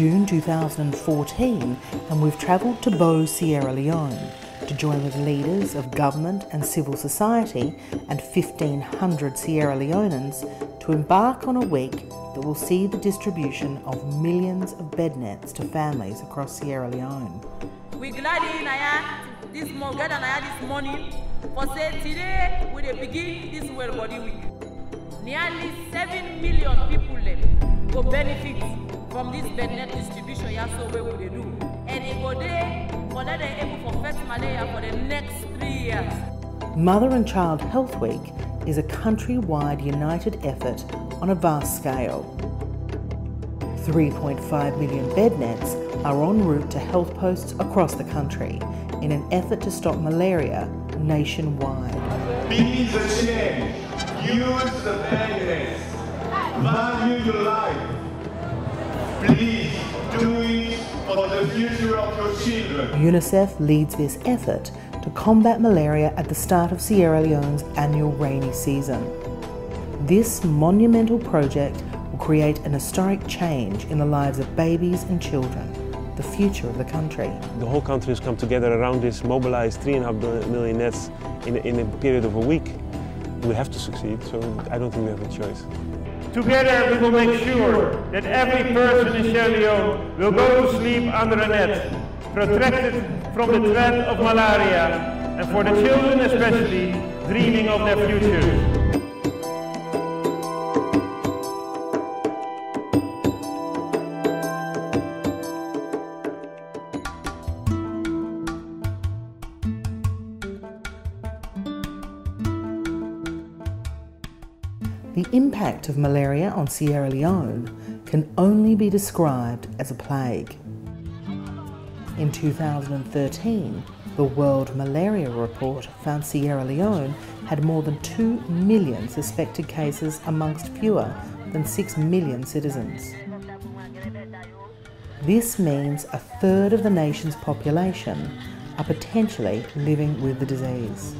June 2014, and we've travelled to Sierra Leone to join with leaders of government and civil society and 1,500 Sierra Leoneans to embark on a week that will see the distribution of millions of bed nets to families across Sierra Leone. We're glad this morning for say today we begin this World Body Week. Nearly 7 million people left will benefit from this bed net distribution. So what they do, and it will there for that they able for first malaria for the next 3 years. Mother and Child Health Week is a country-wide united effort on a vast scale. 3.5 million bed nets are en route to health posts across the country in an effort to stop malaria nationwide. Be the change. Use the bed nets. Value your life. Please do it for the future of your children. UNICEF leads this effort to combat malaria at the start of Sierra Leone's annual rainy season. This monumental project will create an historic change in the lives of babies and children, the future of the country. The whole country has come together around this, mobilised 3.5 million nets in a period of a week. We have to succeed, so I don't think we have a choice. Together we will make sure that every person in Sierra Leone will go to sleep under a net, protected from the threat of malaria, and for the children especially, dreaming of their future. The impact of malaria on Sierra Leone can only be described as a plague. In 2013, the World Malaria Report found Sierra Leone had more than 2 million suspected cases amongst fewer than 6 million citizens. This means a third of the nation's population are potentially living with the disease.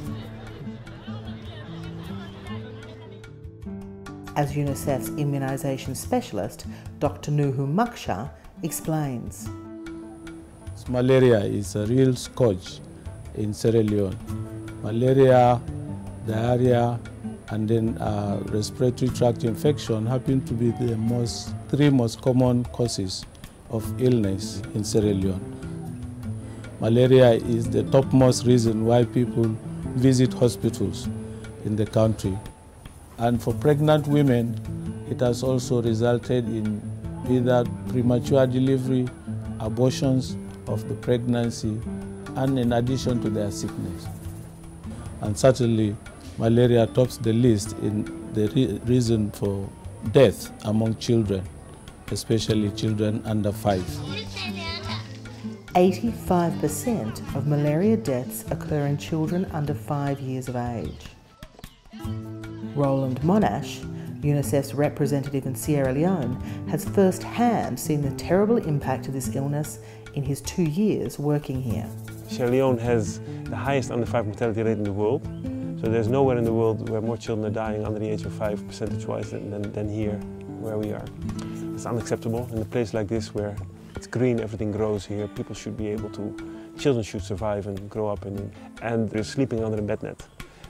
As UNICEF's immunisation specialist, Dr. Nuhu Maksha, explains. Malaria is a real scourge in Sierra Leone. Malaria, diarrhea, and then respiratory tract infection happen to be the three most common causes of illness in Sierra Leone. Malaria is the topmost reason why people visit hospitals in the country. And for pregnant women, it has also resulted in either premature delivery, abortions of the pregnancy, and in addition to their sickness. And certainly, malaria tops the list in the reason for death among children, especially children under 5. 85% of malaria deaths occur in children under 5 years of age. Roland Monash, UNICEF's representative in Sierra Leone, has firsthand seen the terrible impact of this illness in his 2 years working here. Sierra Leone has the highest under 5 mortality rate in the world, so there's nowhere in the world where more children are dying under the age of 5 percentage-wise than here, where we are. It's unacceptable in a place like this where it's green, everything grows here, people should be able to, children should survive and grow up, and they're sleeping under a bed net.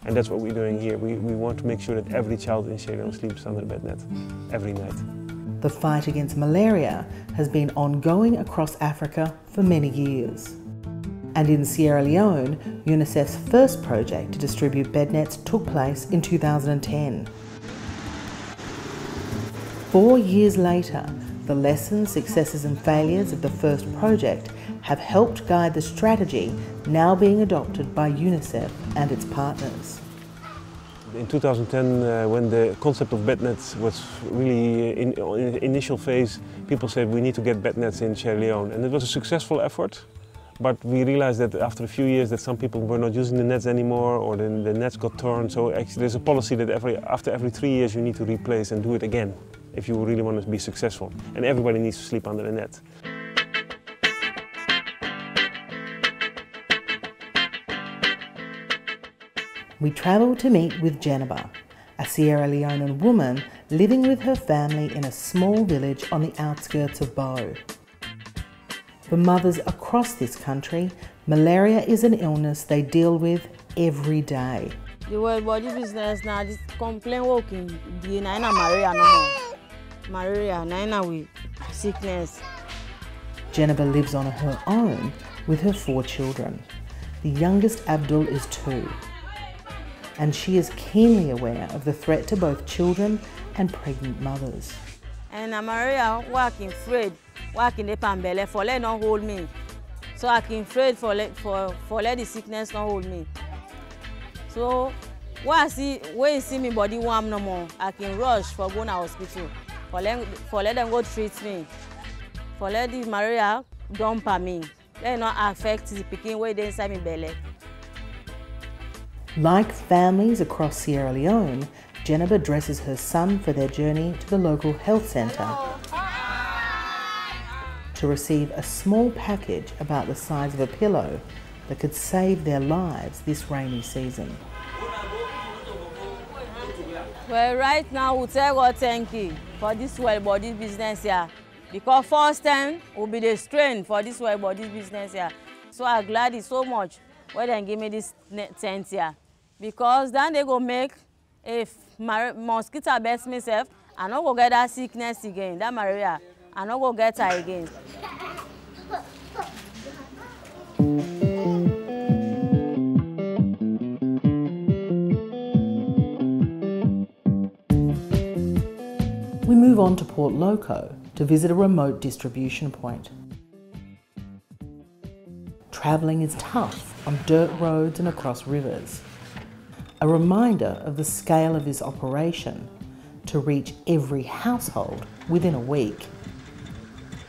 And that's what we're doing here. We want to make sure that every child in Sierra Leone sleeps under a bed net every night. The fight against malaria has been ongoing across Africa for many years. And in Sierra Leone, UNICEF's first project to distribute bed nets took place in 2010. 4 years later, the lessons, successes and failures of the first project have helped guide the strategy now being adopted by UNICEF and its partners. In 2010, when the concept of bed nets was really in the initial phase, people said we need to get bed nets in Sierra Leone, and it was a successful effort. But we realized that after a few years that some people were not using the nets anymore, or the nets got torn. So actually there's a policy that after every 3 years you need to replace and do it again if you really want to be successful. And everybody needs to sleep under the net. We travel to meet with Janaba, a Sierra Leonean woman living with her family in a small village on the outskirts of Bo. For mothers across this country, malaria is an illness they deal with every day. The world body business now just complain walking. The naina malaria no more. Malaria naina with sickness. Janaba lives on her own with her 4 children. The youngest, Abdul, is 2, and she is keenly aware of the threat to both children and pregnant mothers. And I'm working afraid, working the pambele for let not hold me. So I can afraid for let the sickness not hold me. So when I see my body warm no more, I can rush for going to hospital. For let them go treat me. For let the malaria dump me. Let it not affect the picking way they inside my belly. Like families across Sierra Leone, Janaba dresses her son for their journey to the local health centre to receive a small package about the size of a pillow that could save their lives this rainy season. Well, right now we tell God thank you for this world body business here, because first time will be the strain for this world body business here. So I'm glad it's so much when they give me this tent here. Because then they go make a mosquito best myself, I not go get that sickness again, that malaria. I not go get her again. We move on to Port Loco to visit a remote distribution point. Travelling is tough on dirt roads and across rivers. A reminder of the scale of this operation to reach every household within a week.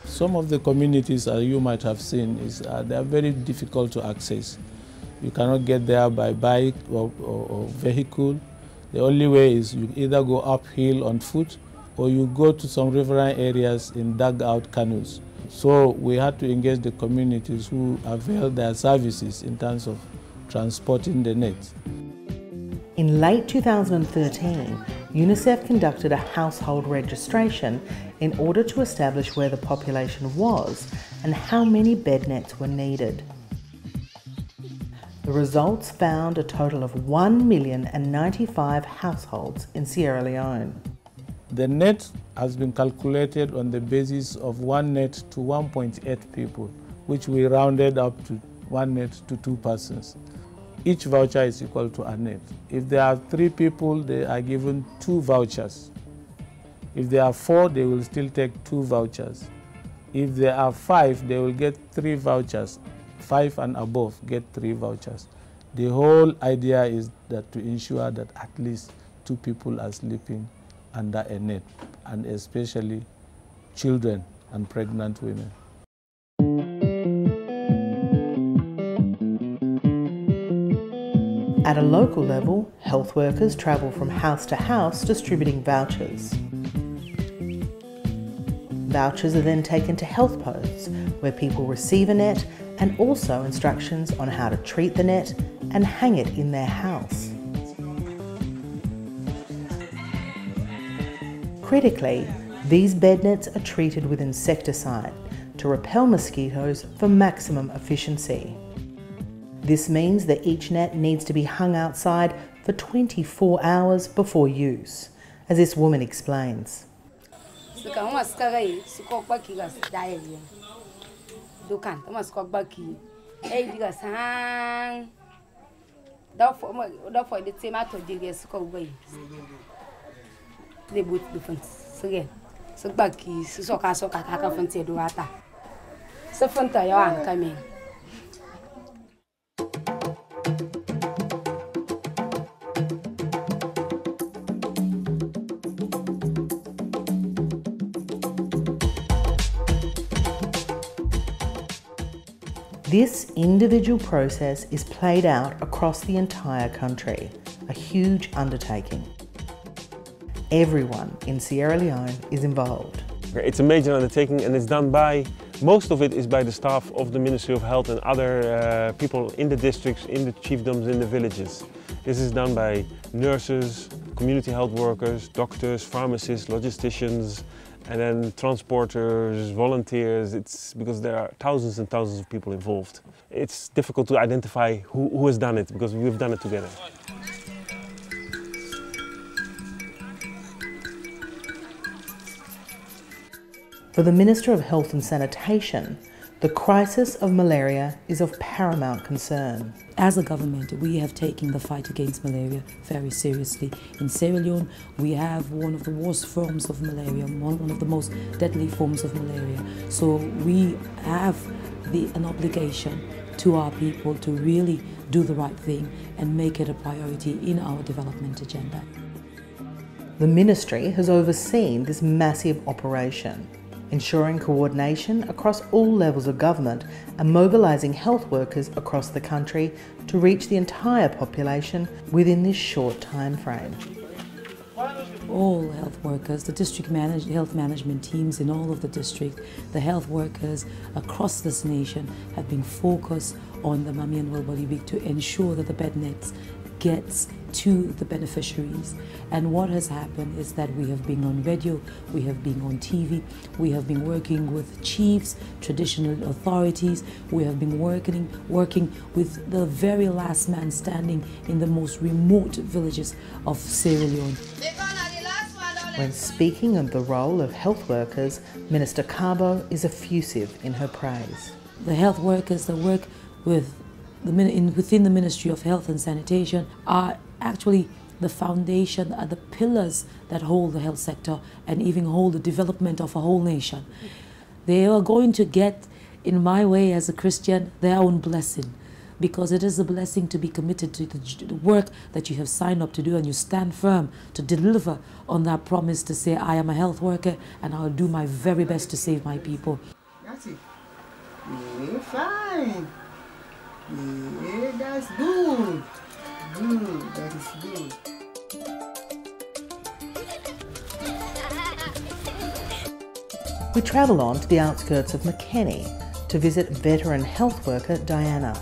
Some of the communities you might have seen they are very difficult to access. You cannot get there by bike or vehicle. The only way is you either go uphill on foot or you go to some riverine areas in dug-out canoes. So we had to engage the communities who avail their services in terms of transporting the net. In late 2013, UNICEF conducted a household registration in order to establish where the population was and how many bed nets were needed. The results found a total of 1,095,000 households in Sierra Leone. The net has been calculated on the basis of 1 net to 1.8 people, which we rounded up to 1 net to 2 persons. Each voucher is equal to a net. If there are 3 people, they are given 2 vouchers. If there are 4, they will still take 2 vouchers. If there are 5, they will get 3 vouchers. 5 and above get 3 vouchers. The whole idea is that to ensure that at least 2 people are sleeping under a net, and especially children and pregnant women. At a local level, health workers travel from house to house distributing vouchers. Vouchers are then taken to health posts where people receive a net and also instructions on how to treat the net and hang it in their house. Critically, these bed nets are treated with insecticide to repel mosquitoes for maximum efficiency. This means that each net needs to be hung outside for 24 hours before use, as this woman explains. This individual process is played out across the entire country, a huge undertaking. Everyone in Sierra Leone is involved. It's a major undertaking, and it's done by, most of it is by the staff of the Ministry of Health and other people in the districts, in the chiefdoms, in the villages. This is done by nurses, community health workers, doctors, pharmacists, logisticians, and then transporters, volunteers. It's because there are thousands and thousands of people involved. It's difficult to identify who has done it, because we've done it together. For the Minister of Health and Sanitation, the crisis of malaria is of paramount concern. As a government, we have taken the fight against malaria very seriously. In Sierra Leone, we have one of the worst forms of malaria, one of the most deadly forms of malaria. So we have an obligation to our people to really do the right thing and make it a priority in our development agenda. The ministry has overseen this massive operation, ensuring coordination across all levels of government and mobilising health workers across the country to reach the entire population within this short time frame. All health workers, the district health management teams in all of the district, the health workers across this nation have been focused on the Mummy and Bombali Week to ensure that the bed nets gets to the beneficiaries. And what has happened is that we have been on radio, we have been on TV, we have been working with chiefs, traditional authorities, we have been working with the very last man standing in the most remote villages of Sierra Leone. When speaking of the role of health workers, Minister Kabo is effusive in her praise. The health workers that work within the Ministry of Health and Sanitation are actually the foundation, are the pillars that hold the health sector and even hold the development of a whole nation. They are going to get, in my way as a Christian, their own blessing, because it is a blessing to be committed to the work that you have signed up to do, and you stand firm to deliver on that promise to say, I am a health worker and I'll do my very best to save my people. That's it. We're fine. Yeah, that's good. Good, that is good. We travel on to the outskirts of McKinney to visit veteran health worker Diana.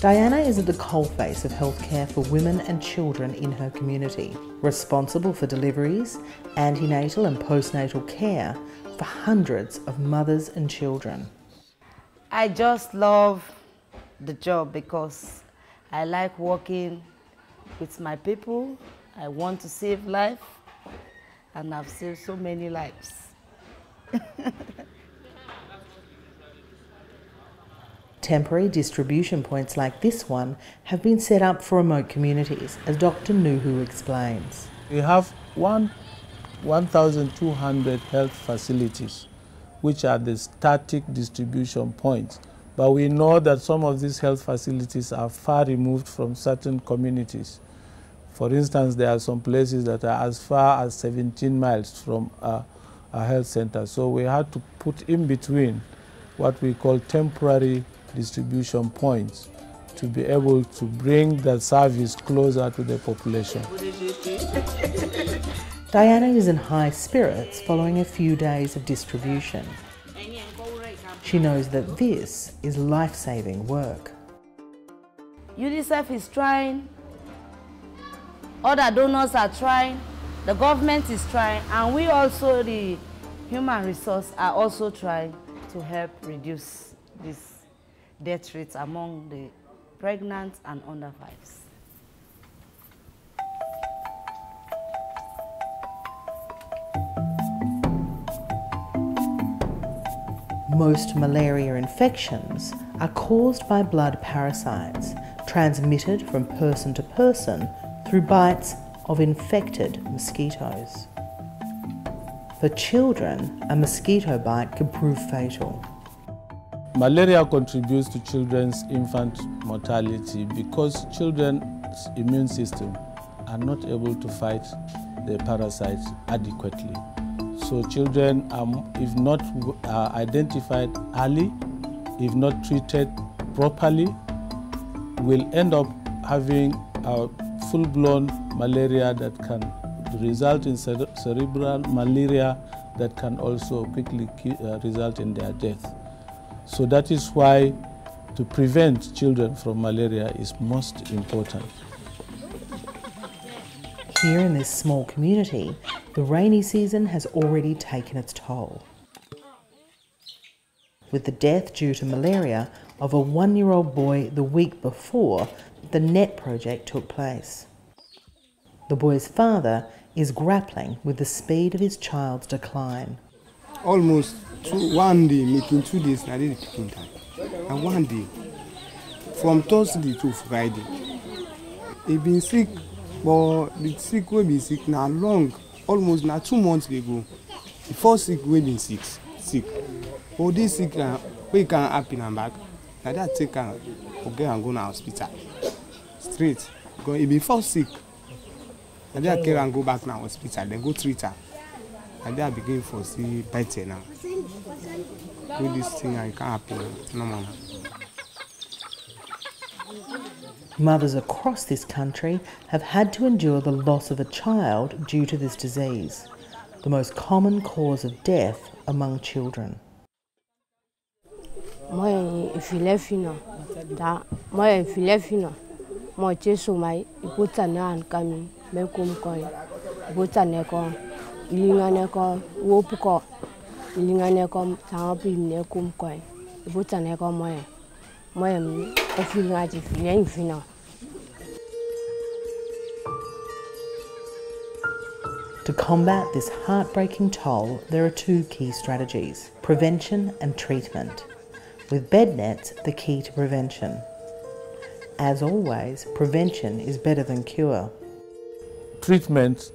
Diana is at the coalface of healthcare for women and children in her community, responsible for deliveries, antenatal and postnatal care for hundreds of mothers and children. I just love the job because I like working with my people. I want to save life, and I've saved so many lives. Temporary distribution points like this one have been set up for remote communities, as Dr. Nuhu explains. We have 1,200 health facilities, which are the static distribution points. But we know that some of these health facilities are far removed from certain communities. For instance, there are some places that are as far as 17 miles from a health center. So we had to put in between what we call temporary distribution points to be able to bring that service closer to the population. Diana is in high spirits following a few days of distribution. She knows that this is life-saving work. UNICEF is trying, other donors are trying, the government is trying, and we also, the human resource, are also trying to help reduce this death rate among the pregnant and under fives. Most malaria infections are caused by blood parasites, transmitted from person to person through bites of infected mosquitoes. For children, a mosquito bite could prove fatal. Malaria contributes to children's infant mortality because children's immune system are not able to fight the parasites adequately. So children, if not identified early, if not treated properly, will end up having a full-blown malaria that can result in cerebral malaria that can also quickly result in their death. So that is why to prevent children from malaria is most important. Here in this small community, The rainy season has already taken its toll, with the death due to malaria of a 1-year-old boy the week before the net project took place. The boy's father is grappling with the speed of his child's decline. Almost one day, making 2 days, I did picking time. And one day, from Thursday to Friday, he been sick, but the sick will be sick now long, almost now 2 months ago. The first sick will be sick. All this sick now, we can happen and back. Now that take her, okay, and go to hospital. Straight, because he been first sick. And they care and go back to the hospital, they go treat her. And they begin for see better now. Do this thing and it can't happen. Normal. Mothers across this country have had to endure the loss of a child due to this disease, the most common cause of death among children. To combat this heartbreaking toll, there are 2 key strategies: prevention and treatment. With bed nets, the key to prevention. As always, prevention is better than cure. Treatment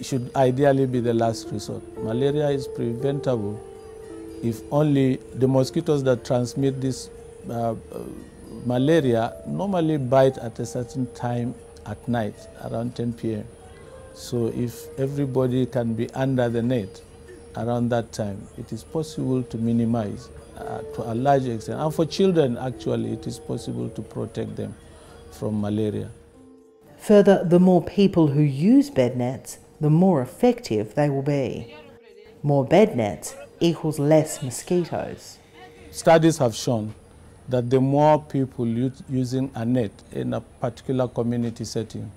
should ideally be the last resort. Malaria is preventable if only the mosquitoes that transmit this malaria normally bite at a certain time at night, around 10 p.m. So if everybody can be under the net around that time, it is possible to minimize to a large extent. And for children, actually, it is possible to protect them from malaria. Further, the more people who use bed nets, the more effective they will be. More bed nets equals less mosquitoes. Studies have shown that the more people using a net in a particular community setting,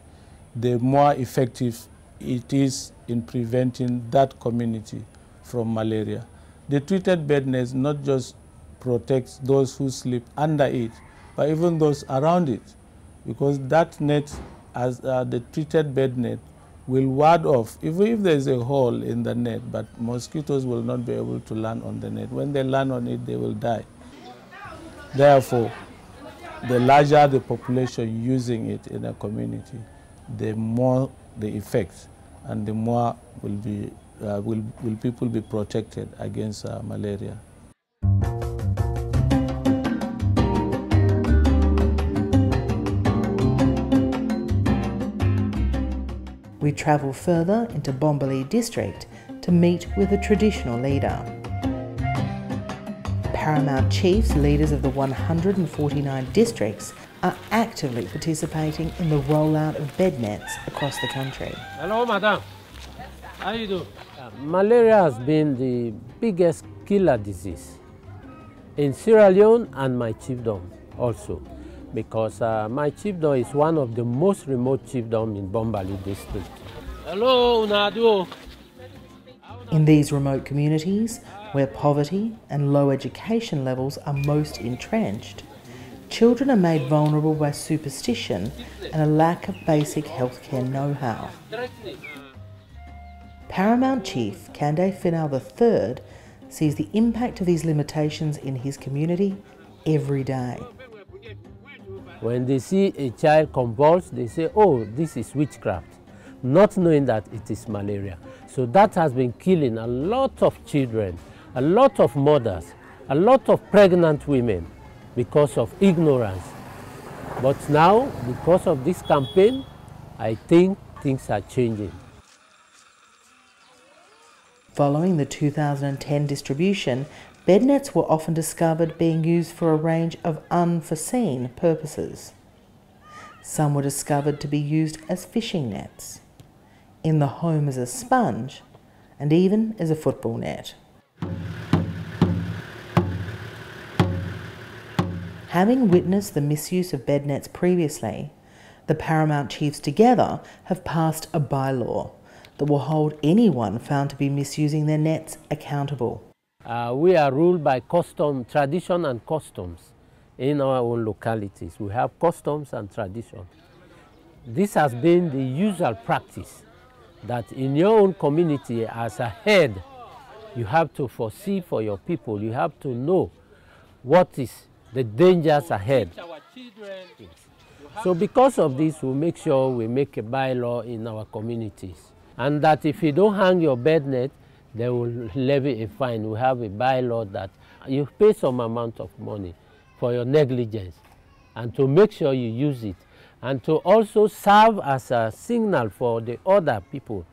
the more effective it is in preventing that community from malaria. The treated bed nets not just protects those who sleep under it, but even those around it, because that net, as the treated bed net, will ward off, even if there is a hole in the net, but mosquitoes will not be able to land on the net. When they land on it, they will die. Therefore, the larger the population using it in a community, the more the effect, and the more will people be protected against malaria. We travel further into Bombali district to meet with a traditional leader. Paramount chiefs, leaders of the 149 districts, are actively participating in the rollout of bed nets across the country. Hello, madam. How you do? Malaria has been the biggest killer disease in Sierra Leone and my chiefdom also, because my chiefdom is one of the most remote chiefdoms in Bombali district. Hello, Nadu. In these remote communities, where poverty and low education levels are most entrenched, children are made vulnerable by superstition and a lack of basic healthcare know-how. Paramount Chief Kande Finnau III sees the impact of these limitations in his community every day. When they see a child convulsed, they say, oh, this is witchcraft, not knowing that it is malaria. So that has been killing a lot of children, a lot of mothers, a lot of pregnant women because of ignorance. But now, because of this campaign, I think things are changing. Following the 2010 distribution, bed nets were often discovered being used for a range of unforeseen purposes. Some were discovered to be used as fishing nets, in the home as a sponge, and even as a football net. Having witnessed the misuse of bed nets previously, the Paramount Chiefs together have passed a bylaw that will hold anyone found to be misusing their nets accountable. We are ruled by custom, tradition and customs in our own localities. We have customs and tradition. This has been the usual practice, that in your own community as a head, you have to foresee for your people. You have to know what is the dangers ahead. So because of this, we make sure we make a bylaw in our communities, and that if you don't hang your bed net, they will levy a fine. We have a bylaw that you pay some amount of money for your negligence, and to make sure you use it, and to also serve as a signal for the other people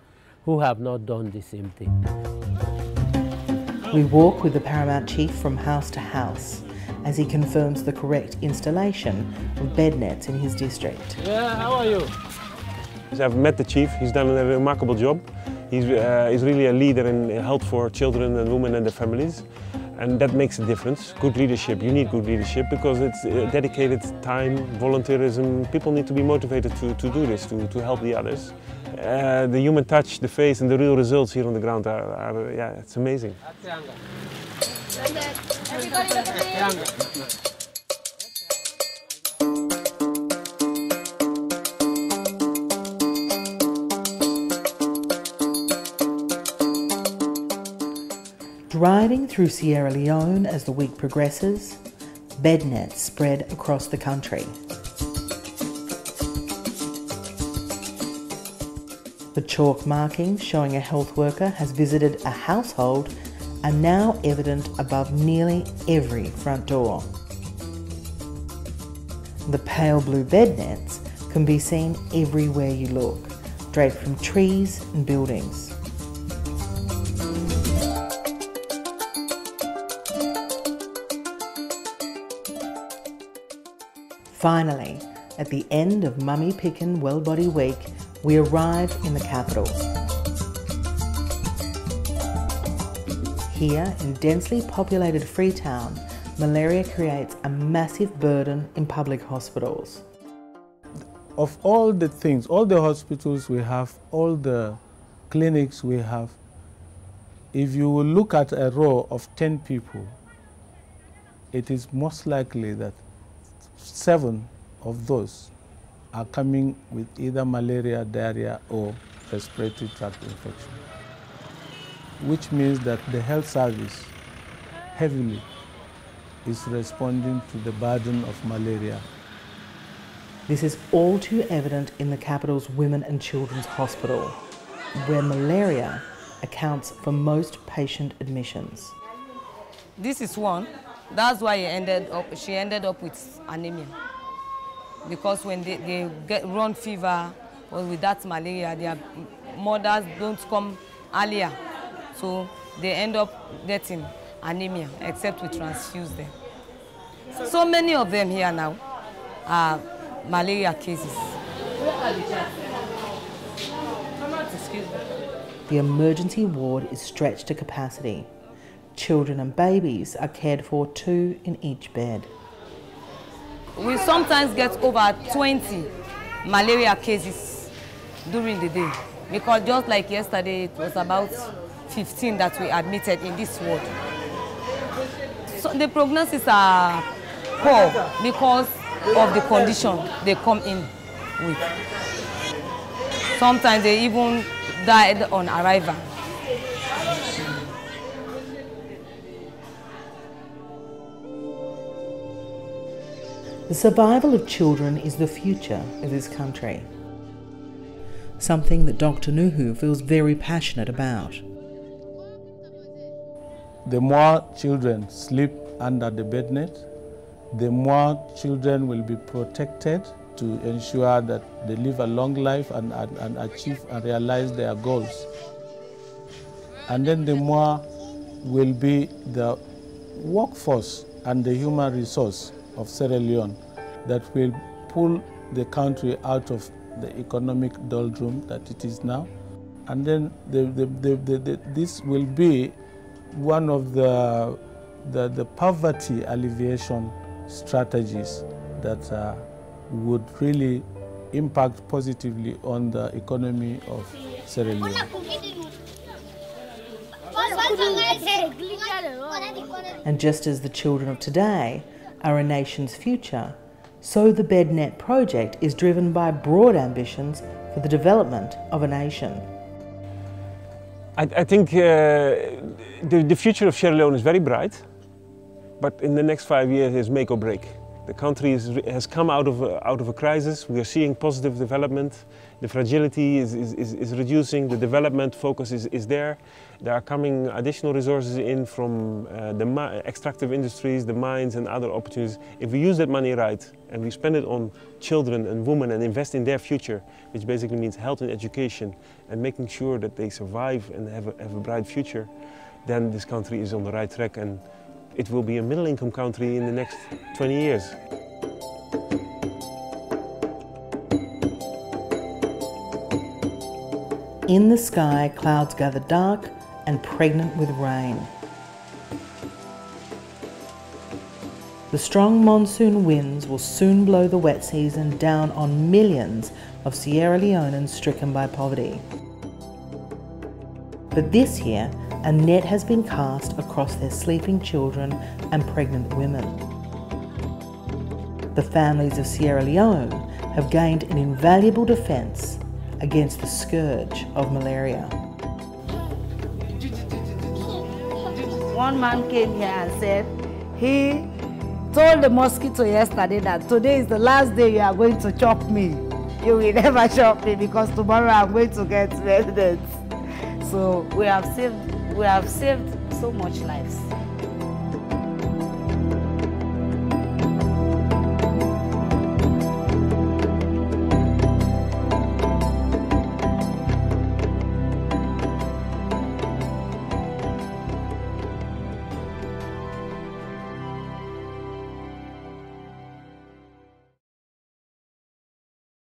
who have not done the same thing. We walk with the Paramount Chief from house to house as he confirms the correct installation of bed nets in his district. Yeah, how are you? I've met the Chief. He's done a remarkable job. He's really a leader in help for children and women and their families, and that makes a difference. Good leadership, you need good leadership, because it's dedicated time, volunteerism. People need to be motivated to do this, to help the others. The human touch, the face and the real results here on the ground are yeah, it's amazing. Driving through Sierra Leone as the week progresses, bed nets spread across the country. The chalk markings showing a health worker has visited a household are now evident above nearly every front door. The pale blue bed nets can be seen everywhere you look, draped from trees and buildings. Finally, at the end of Mummy Pickin' Well Body Week, we arrive in the capital. Here, in densely populated Freetown, malaria creates a massive burden in public hospitals. Of all the things, all the hospitals we have, all the clinics we have, if you will look at a row of 10 people, it is most likely that 7 of those are coming with either malaria, diarrhea, or respiratory tract infection, which means that the health service heavily is responding to the burden of malaria. This is all too evident in the capital's Women and Children's Hospital, where malaria accounts for most patient admissions. This is one. That's why she ended up with anemia. Because when they get run fever or with that malaria, their mothers don't come earlier. So they end up getting anemia, except we transfuse them. So many of them here now are malaria cases. Excuse me. The emergency ward is stretched to capacity. Children and babies are cared for 2 in each bed. We sometimes get over 20 malaria cases during the day, because just like yesterday, it was about 15 that we admitted in this ward. So the prognosis are poor because of the condition they come in with. Sometimes they even died on arrival. The survival of children is the future of this country, something that Dr. Nuhu feels very passionate about. The more children sleep under the bed net, the more children will be protected to ensure that they live a long life and achieve and realize their goals. And then the more will be the workforce and the human resource of Sierra Leone that will pull the country out of the economic doldrum that it is now. And then this will be one of the poverty alleviation strategies that would really impact positively on the economy of Sierra Leone. And just as the children of today are a nation's future, so the BedNet project is driven by broad ambitions for the development of a nation. I think the future of Sierra Leone is very bright, but in the next 5 years is make or break. The country has come out of a crisis. We are seeing positive development. The fragility is reducing. The development focus is there. There are coming additional resources in from the extractive industries, the mines and other opportunities. If we use that money right and we spend it on children and women and invest in their future, which basically means health and education and making sure that they survive and have a bright future, then this country is on the right track and it will be a middle-income country in the next 20 years. In the sky, clouds gather dark and pregnant with rain. The strong monsoon winds will soon blow the wet season down on millions of Sierra Leoneans stricken by poverty. But this year, a net has been cast across their sleeping children and pregnant women. The families of Sierra Leone have gained an invaluable defence against the scourge of malaria. One man came here and said, he told the mosquito yesterday that today is the last day you are going to chop me. You will never chop me because tomorrow I'm going to get pregnant. So we have saved so much lives.